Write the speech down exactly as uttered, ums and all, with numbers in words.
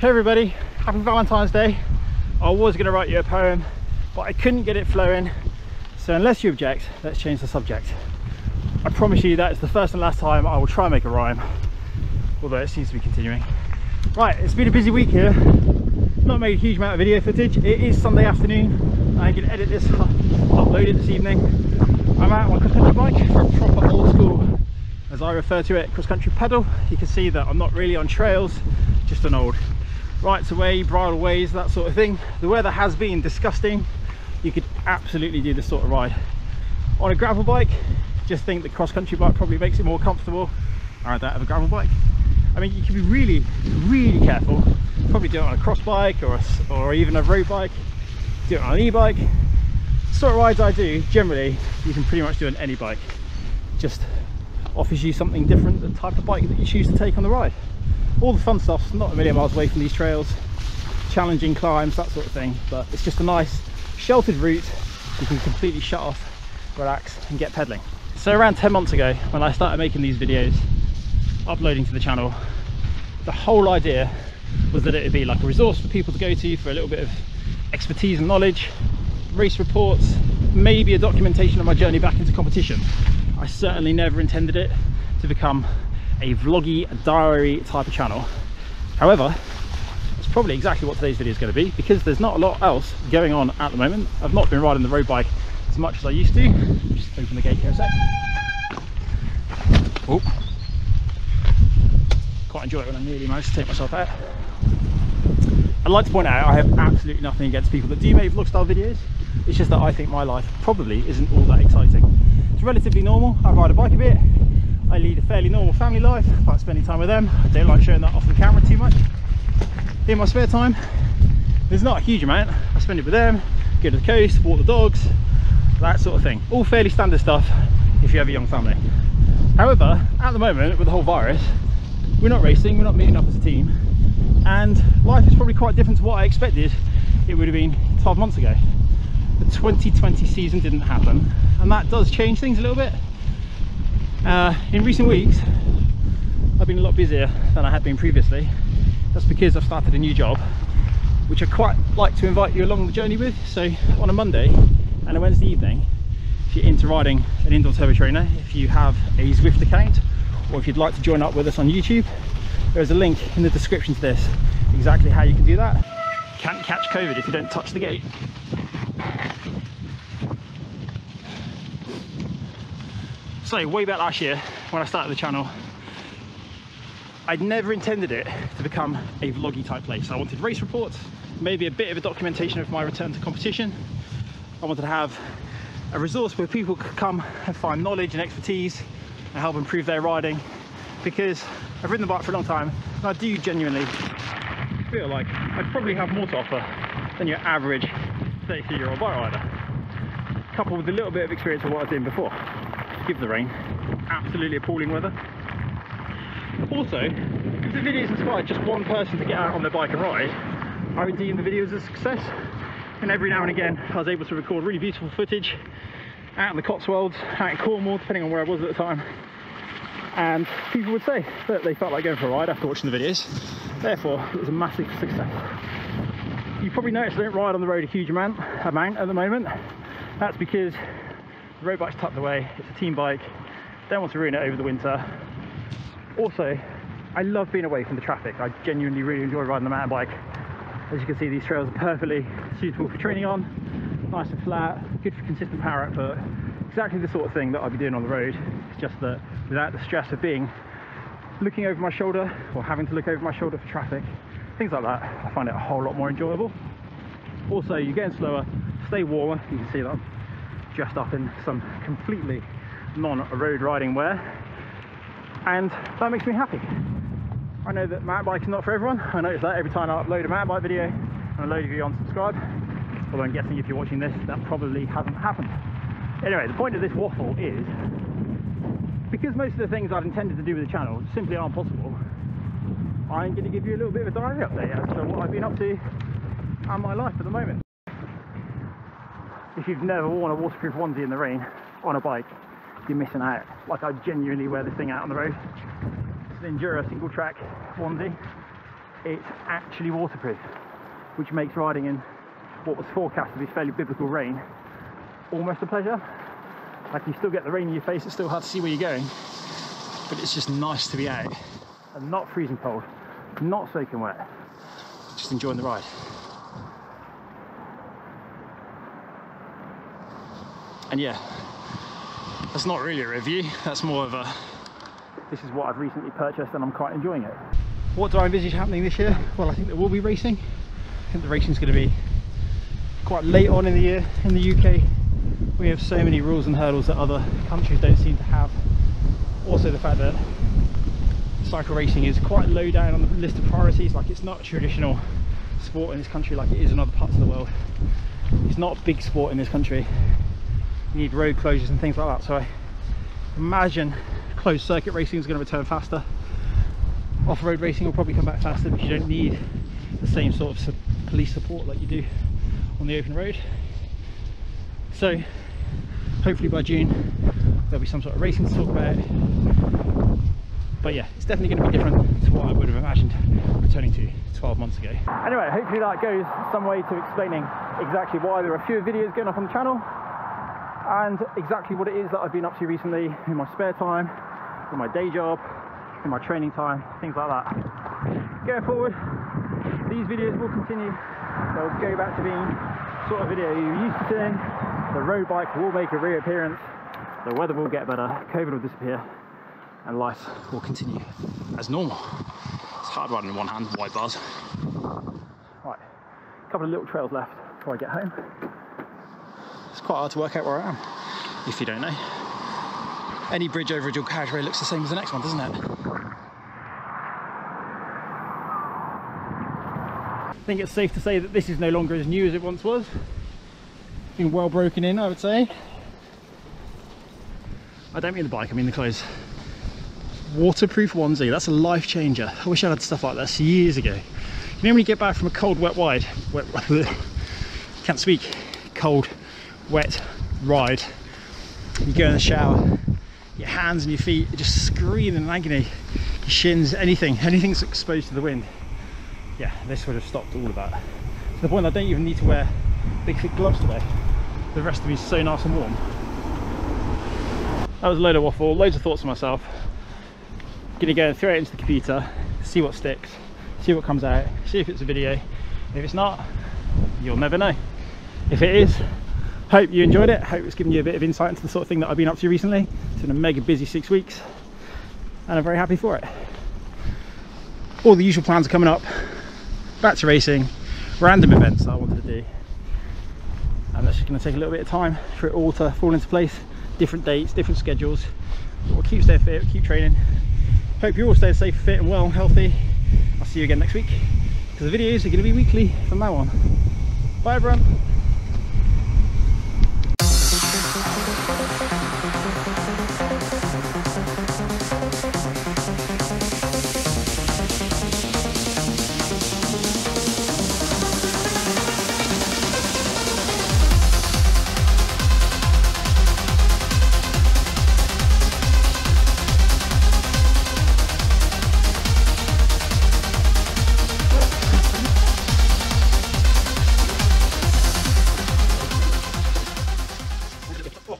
Hey everybody, happy Valentine's Day. I was going to write you a poem, but I couldn't get it flowing. So unless you object, let's change the subject. I promise you that it's the first and last time I will try and make a rhyme, although it seems to be continuing. Right, it's been a busy week here. Not made a huge amount of video footage. It is Sunday afternoon, and I can edit this, upload it this evening. I'm out on a cross-country bike for a proper old school, as I refer to it, cross-country pedal. You can see that I'm not really on trails, just an old rights away, bridle ways, that sort of thing. The weather has been disgusting. You could absolutely do this sort of ride on a gravel bike. Just think the cross-country bike probably makes it more comfortable. I don't have a gravel bike. I mean, you can be really, really careful. Probably do it on a cross bike or a, or even a road bike. Do it on an e-bike. Sort of rides I do generally, you can pretty much do on any bike. Just offers you something different, the type of bike that you choose to take on the ride. All the fun stuff's not a million miles away from these trails, challenging climbs, that sort of thing, but it's just a nice sheltered route. You can completely shut off, relax and get pedaling. So around ten months ago, when I started making these videos, uploading to the channel, the whole idea was that it would be like a resource for people to go to for a little bit of expertise and knowledge, race reports, maybe a documentation of my journey back into competition. I certainly never intended it to become a vloggy, a diary type of channel. However, it's probably exactly what today's video is going to be, because there's not a lot else going on at the moment. I've not been riding the road bike as much as I used to. Just open the gate here a sec. Oh, quite enjoy it when I nearly manage to take myself out. I'd like to point out I have absolutely nothing against people that do make vlog style videos. It's just that I think my life probably isn't all that exciting. It's relatively normal. I ride a bike a bit. I lead a fairly normal family life, I like spending time with them. I don't like showing that off the camera too much. In my spare time, there's not a huge amount. I spend it with them, go to the coast, walk the dogs, that sort of thing. All fairly standard stuff if you have a young family. However, at the moment, with the whole virus, we're not racing, we're not meeting up as a team, and life is probably quite different to what I expected it would have been twelve months ago. The twenty twenty season didn't happen, and that does change things a little bit. Uh, in recent weeks I've been a lot busier than I had been previously. That's because I've started a new job, which I quite like to invite you along the journey with. So on a Monday and a Wednesday evening, if you're into riding an indoor turbo trainer, if you have a Zwift account, or if you'd like to join up with us on YouTube, there's a link in the description to this, exactly how you can do that. Can't catch COVID if you don't touch the gate. So way back last year when I started the channel, I'd never intended it to become a vloggy type place. I wanted race reports, maybe a bit of a documentation of my return to competition. I wanted to have a resource where people could come and find knowledge and expertise and help improve their riding, because I've ridden the bike for a long time and I do genuinely feel like I probably have more to offer than your average thirty-three year old bike rider, coupled with a little bit of experience of what I was doing before. Give the rain, absolutely appalling weather. Also, if the videos inspired just one person to get out on their bike and ride, I would deem the video as a success. And every now and again I was able to record really beautiful footage out in the Cotswolds, out in Cornwall, depending on where I was at the time, and people would say that they felt like going for a ride after watching the videos. Therefore it was a massive success. You probably noticed I don't ride on the road a huge amount, amount at the moment. That's because the road bike's tucked away, it's a team bike, don't want to ruin it over the winter. Also, I love being away from the traffic. I genuinely really enjoy riding the mountain bike. As you can see, these trails are perfectly suitable for training on, nice and flat, good for consistent power output. Exactly the sort of thing that I'd be doing on the road. It's just that without the stress of being looking over my shoulder or having to look over my shoulder for traffic, things like that, I find it a whole lot more enjoyable. Also, you're getting slower, stay warmer, you can see that I'm dressed up in some completely non-road riding wear, and that makes me happy. I know that mountain bike is not for everyone. I notice that every time I upload a mountain bike video, and a load of you unsubscribe, although I'm guessing if you're watching this that probably hasn't happened. Anyway, the point of this waffle is, because most of the things I've intended to do with the channel simply aren't possible, I'm going to give you a little bit of a diary update as to what I've been up to and my life at the moment. If you've never worn a waterproof onesie in the rain on a bike, you're missing out. Like, I genuinely wear this thing out on the road. It's an Endura single track onesie. it's actually waterproof, which makes riding in what was forecast to be fairly biblical rain almost a pleasure. Like, you still get the rain in your face, it's still hard to see where you're going, but it's just nice to be out and not freezing cold, not soaking wet, just enjoying the ride. And yeah, that's not really a review, that's more of a, this is what I've recently purchased and I'm quite enjoying it. What do I envisage happening this year? Well, I think there will be racing. I think the racing's going to be quite late on in the year. In the U K, we have so many rules and hurdles that other countries don't seem to have. Also the fact that cycle racing is quite low down on the list of priorities. Like, it's not a traditional sport in this country like it is in other parts of the world. It's not a big sport in this country. You need road closures and things like that. So I imagine closed circuit racing is going to return faster. Off-road racing will probably come back faster because you don't need the same sort of su police support like you do on the open road. So hopefully by June there'll be some sort of racing to talk about. But yeah, it's definitely going to be different to what I would have imagined returning to twelve months ago. Anyway, hopefully that goes some way to explaining exactly why there are fewer videos going up on the channel and exactly what it is that I've been up to recently in my spare time, in my day job, in my training time, things like that. Going forward, these videos will continue. They'll go back to being the sort of video you're used to seeing. The road bike will make a reappearance. The weather will get better. COVID will disappear. And life will continue as normal. It's hard riding in one hand, wide bars. Right, a couple of little trails left before I get home. It's quite hard to work out where I am, if you don't know. Any bridge over a dual carriageway looks the same as the next one, doesn't it? I think it's safe to say that this is no longer as new as it once was. Been well broken in, I would say. I don't mean the bike, I mean the clothes. Waterproof onesie, that's a life changer. I wish I had stuff like this years ago. You know when you get back from a cold, wet, wide, wet, can't speak, cold, wet ride, you go in the shower, your hands and your feet are just screaming in agony, your shins, anything, anything's exposed to the wind. Yeah, this would have stopped all of that. To the point I don't even need to wear big thick gloves today. The rest of me is so nice and warm. That was a load of waffle, loads of thoughts for myself. Gonna go and throw it into the computer, see what sticks, see what comes out, see if it's a video. If it's not, you'll never know. If it is, hope you enjoyed it. Hope it's given you a bit of insight into the sort of thing that I've been up to recently. It's been a mega busy six weeks and I'm very happy for it. All the usual plans are coming up. Back to racing, random events that I wanted to do. And that's just going to take a little bit of time for it all to fall into place. Different dates, different schedules. But we'll keep staying fit, we'll keep training. Hope you're all staying safe, fit and well and healthy. I'll see you again next week because the videos are going to be weekly from now on. Bye everyone.